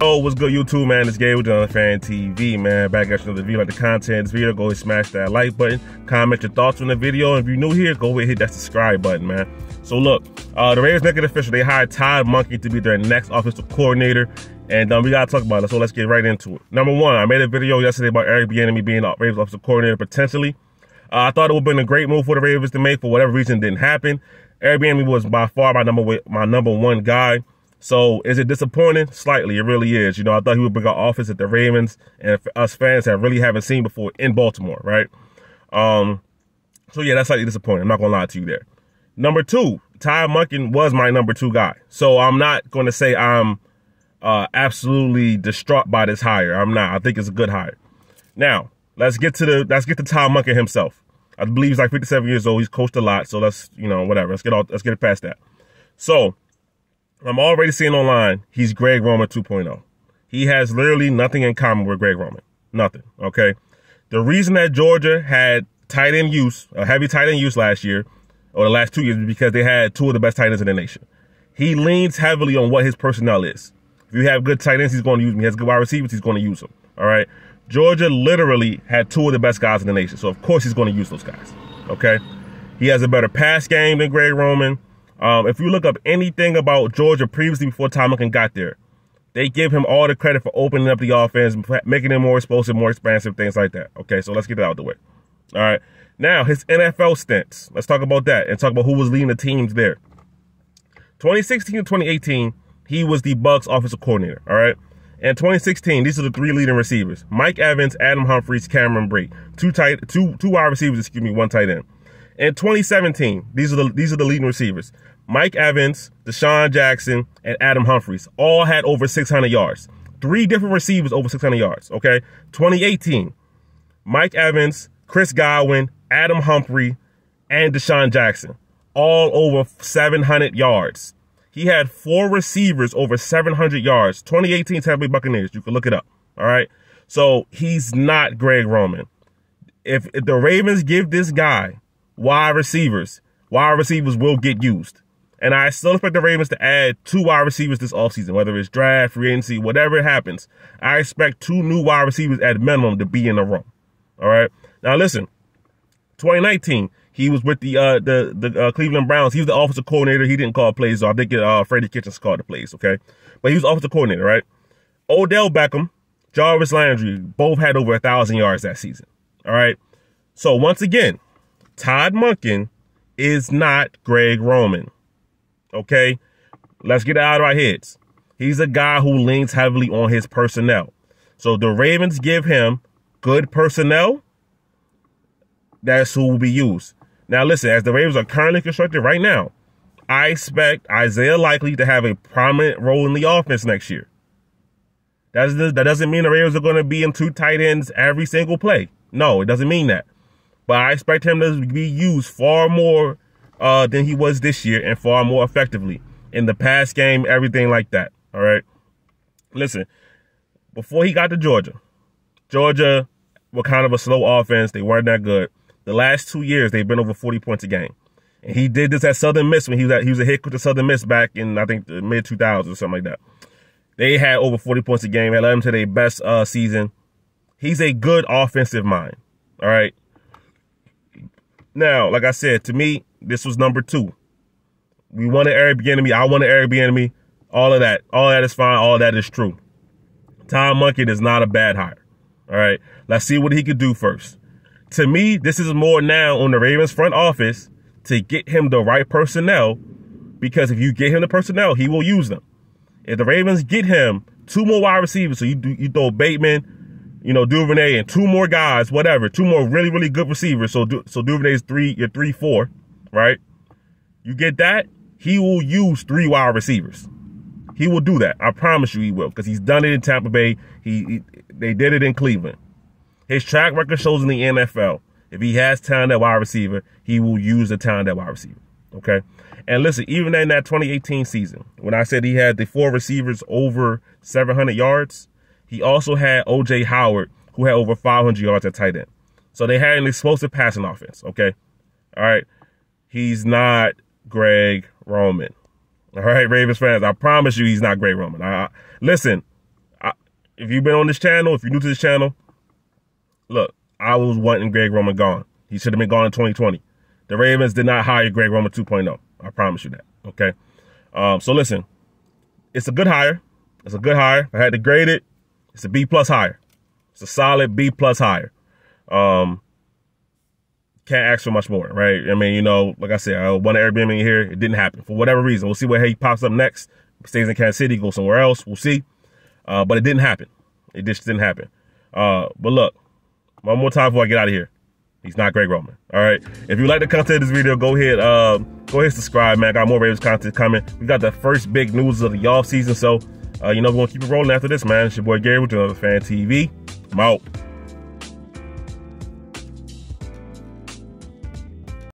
Oh, what's good YouTube, man? It's Gabe with the Unfan TV, man. Back at you another video. Like the content of this video, go ahead and smash that like button. Comment your thoughts on the video. And if you're new here, go ahead and hit that subscribe button, man. So look, the Ravens make it official. They hired Todd Monken to be their next offensive coordinator. And we got to talk about it, so let's get right into it. Number one, I made a video yesterday about Eric Bieniemy being the Ravens offensive coordinator potentially. I thought it would have been a great move for the Ravens to make. For whatever reason, it didn't happen. Eric Bieniemy was by far my number one guy. So is it disappointing? Slightly, it really is. You know, I thought he would bring an offense that the Ravens and us fans have really haven't seen before in Baltimore, right? So yeah, that's slightly disappointing. I'm not gonna lie to you there. Number two, Todd Monken was my number two guy. So I'm not gonna say I'm absolutely distraught by this hire. I'm not. I think it's a good hire. Now let's get to Todd Monken himself. I believe he's like 57 years old. He's coached a lot, so let's whatever. Let's get it past that. So I'm already seeing online, he's Greg Roman 2.0. He has literally nothing in common with Greg Roman. Nothing, okay? The reason that Georgia had tight end use, a heavy tight end use last year, or the last 2 years, because they had two of the best tight ends in the nation. He leans heavily on what his personnel is. If you have good tight ends, he's going to use them. He has good wide receivers, he's going to use them, all right? Georgia literally had two of the best guys in the nation, so of course he's going to use those guys, okay? He has a better pass game than Greg Roman. If you look up anything about Georgia previously before Todd Monken got there, they give him all the credit for opening up the offense, making it more explosive, more expansive, things like that. Okay, so let's get it out of the way. All right. Now, his NFL stints. Let's talk about that and talk about who was leading the teams there. 2016 and 2018, he was the Bucs offensive coordinator. All right. In 2016, these are the three leading receivers. Mike Evans, Adam Humphries, Cameron Brate. Two wide receivers, excuse me, one tight end. In 2017, these are the leading receivers. Mike Evans, Deshaun Jackson, and Adam Humphries all had over 600 yards. Three different receivers over 600 yards, okay? 2018, Mike Evans, Chris Godwin, Adam Humphries, and Deshaun Jackson, all over 700 yards. He had four receivers over 700 yards. 2018 Tampa Bay Buccaneers, you can look it up, all right? So he's not Greg Roman. If the Ravens give this guy wide receivers will get used. And I still expect the Ravens to add two wide receivers this offseason, whether it's draft, free agency, whatever it happens. I expect two new wide receivers at minimum to be in the room. All right. Now, listen, 2019, he was with the Cleveland Browns. He was the offensive coordinator. He didn't call plays. So I think Freddie Kitchels called the plays. Okay. But he was offensive coordinator, right? Odell Beckham, Jarvis Landry, both had over 1,000 yards that season. All right. So once again, Todd Monken is not Greg Roman, okay? Let's get it out of our heads. He's a guy who leans heavily on his personnel. So the Ravens give him good personnel, that's who will be used. Now, listen, as the Ravens are currently constructed right now, I expect Isaiah Likely to have a prominent role in the offense next year. That doesn't mean the Ravens are going to be in two tight ends every single play. No, it doesn't mean that. But I expect him to be used far more than he was this year and far more effectively in the pass game, everything like that, all right? Listen, before he got to Georgia, Georgia were kind of a slow offense. They weren't that good. The last 2 years, they've been over 40 points a game. And he did this at Southern Miss when he was a head coach at Southern Miss back in, I think, the mid-2000s or something like that. They had over 40 points a game. That led them to their best season. He's a good offensive mind, all right? Now, like I said, to me, this was number two. We wanted Eric Bieniemy. I wanted Eric Bieniemy. All of that. All that is fine. All that is true. Todd Monken is not a bad hire. All right. Let's see what he could do first. To me, this is more now on the Ravens front office to get him the right personnel, because if you get him the personnel, he will use them. If the Ravens get him two more wide receivers, so you throw Bateman, DuVernay, and two more guys, whatever, two more really, really good receivers. So DuVernay's your 3-4, right? You get that? He will use three wide receivers. He will do that. I promise you he will, because he's done it in Tampa Bay. They did it in Cleveland. His track record shows in the NFL. If he has talent at wide receiver, he will use the talent at wide receiver, okay? And listen, even in that 2018 season, when I said he had the four receivers over 700 yards, he also had O.J. Howard, who had over 500 yards at tight end. So they had an explosive passing offense, okay? All right? He's not Greg Roman. All right, Ravens fans, I promise you he's not Greg Roman. Listen, if you've been on this channel, if you're new to this channel, look, I was wanting Greg Roman gone. He should have been gone in 2020. The Ravens did not hire Greg Roman 2.0. I promise you that, okay? So listen, it's a good hire. It's a good hire. I had to grade it. It's a B+ hire. It's a solid B+ hire. Can't ask for much more, right? I mean, you know, like I said, I wanted Eric Bieniemy here. It didn't happen for whatever reason. We'll see where he pops up next. Stays in Kansas City, goes somewhere else. We'll see. But it didn't happen. It just didn't happen. But look, one more time before I get out of here. He's not Greg Roman, all right? If you like the content of this video, go ahead and subscribe, man. Got more Ravens content coming. We got the first big news of the off season, so, you know, we're going to keep it rolling after this, man. It's your boy Gary with another Fan TV. I'm out.